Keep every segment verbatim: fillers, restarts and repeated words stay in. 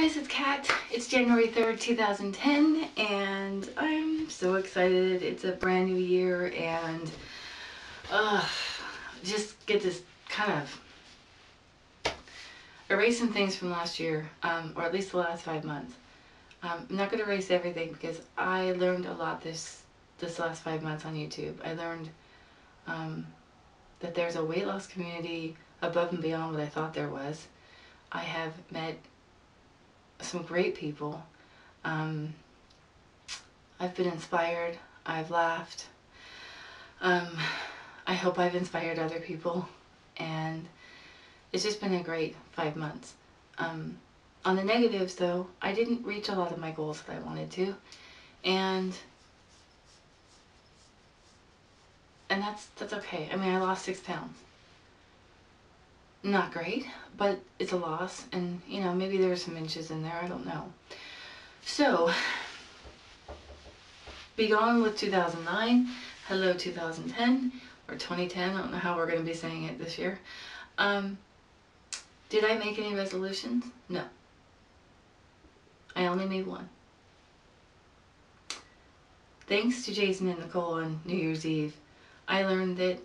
guys, it's Kat. It's January third, two thousand ten, and I'm so excited. It's a brand new year, and uh, just get this kind of erase some things from last year, um, or at least the last five months. Um, I'm not going to erase everything because I learned a lot this this last five months on YouTube. I learned um, that there's a weight loss community above and beyond what I thought there was. I have met some great people. Um, I've been inspired. I've laughed. Um, I hope I've inspired other people. And it's just been a great five months. Um, on the negatives though, I didn't reach a lot of my goals that I wanted to. And and that's, that's okay. I mean, I lost six pounds. Not great, but it's a loss, and you know, maybe there's some inches in there, I don't know. So be gone with two thousand nine, hello two thousand ten, or twenty ten, I don't know how we're going to be saying it this year. Um, did I make any resolutions? No. I only made one. Thanks to Jason and Nicole on New Year's Eve, I learned that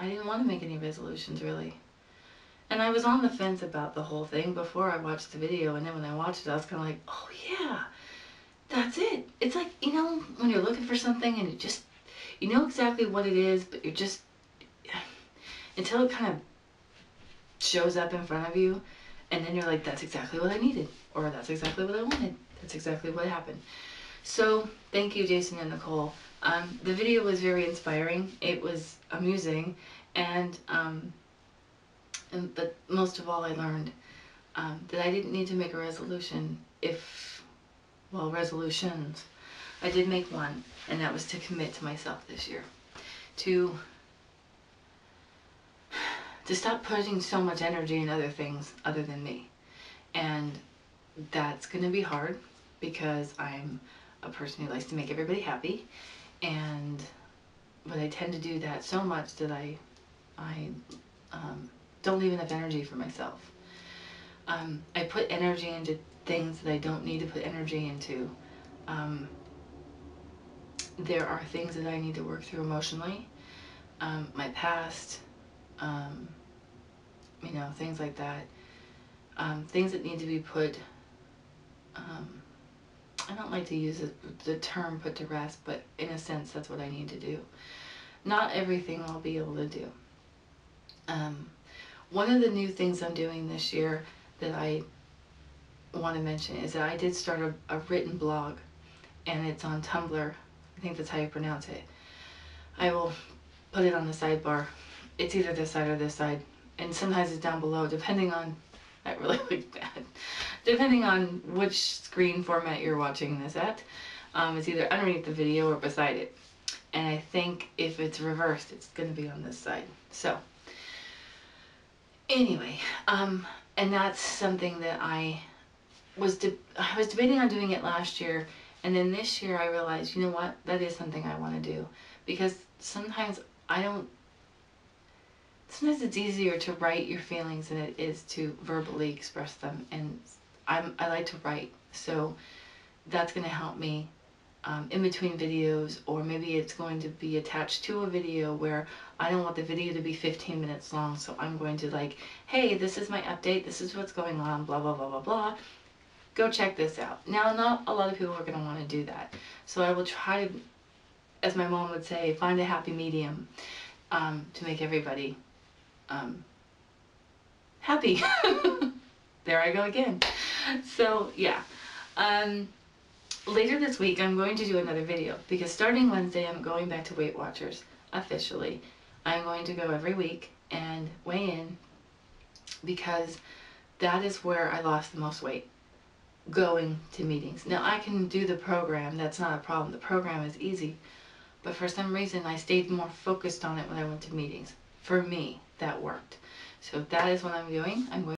I didn't want to make any resolutions, really. And I was on the fence about the whole thing before I watched the video, and then when I watched it, I was kind of like, oh yeah, that's it. It's like, you know, when you're looking for something and it just, you know exactly what it is, but you're just, until it kind of shows up in front of you, and then you're like, that's exactly what I needed, or that's exactly what I wanted. That's exactly what happened. So thank you, Jason and Nicole. Um, the video was very inspiring. It was amusing, and, um, and but most of all, I learned um, that I didn't need to make a resolution. If, well, resolutions. I did make one, and that was to commit to myself this year, to to stop putting so much energy in other things other than me, and that's going to be hard because I'm a person who likes to make everybody happy. And but I tend to do that so much that I I um, don't leave enough energy for myself. Um, I put energy into things that I don't need to put energy into. Um, there are things that I need to work through emotionally, um, my past, um, you know, things like that. Um, things that need to be put, um, I don't like to use the term put to rest, but in a sense, that's what I need to do. Not everything I'll be able to do. Um, one of the new things I'm doing this year that I want to mention is that I did start a, a written blog, and it's on Tumblr. I think that's how you pronounce it. I will put it on the sidebar. It's either this side or this side, and sometimes it's down below, depending on... that really looked bad. Depending on which screen format you're watching this at, um, it's either underneath the video or beside it. And I think if it's reversed, it's going to be on this side. So, anyway, um, and that's something that I was de I was debating on doing it last year, and then this year I realized, you know what, that is something I want to do, because sometimes I don't. Sometimes it's easier to write your feelings than it is to verbally express them, and I'm, I like to write, so that's going to help me um, in between videos, or maybe it's going to be attached to a video where I don't want the video to be fifteen minutes long, so I'm going to like, hey, this is my update, this is what's going on, blah, blah, blah, blah, blah, go check this out. Now, not a lot of people are going to want to do that, so I will try to, as my mom would say, find a happy medium um, to make everybody Um, happy. There I go again. So yeah, um, later this week I'm going to do another video, because starting Wednesday I'm going back to Weight Watchers officially. I'm going to go every week and weigh in, because that is where I lost the most weight, going to meetings. Now I can do the program, that's not a problem, the program is easy, but for some reason I stayed more focused on it when I went to meetings. For me, that worked. So that is what I'm doing. I'm going